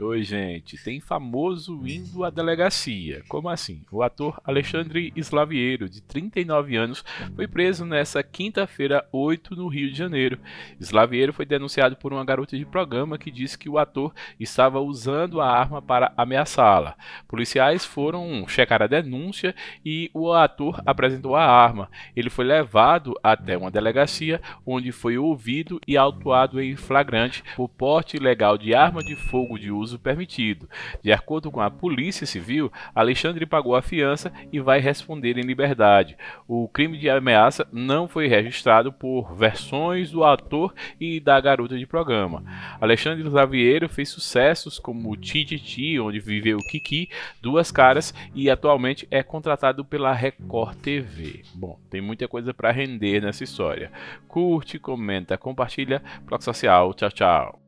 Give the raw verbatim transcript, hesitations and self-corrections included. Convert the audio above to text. Oi, gente. Tem famoso indo à delegacia. Como assim? O ator Alexandre Slaviero, de trinta e nove anos, foi preso nesta quinta-feira, oito, no Rio de Janeiro. Slaviero foi denunciado por uma garota de programa que disse que o ator estava usando a arma para ameaçá-la. Policiais foram checar a denúncia e o ator apresentou a arma. Ele foi levado até uma delegacia, onde foi ouvido e autuado em flagrante por porte ilegal de arma de fogo de uso permitido. De acordo com a Polícia Civil, Alexandre pagou a fiança e vai responder em liberdade. O crime de ameaça não foi registrado por versões do ator e da garota de programa. Alexandre Slaviero fez sucessos como Titi-Ti, onde viveu Kiki, Duas Caras, e atualmente é contratado pela Record T V. Bom, tem muita coisa para render nessa história. Curte, comenta, compartilha. Ploc Social. Tchau, tchau.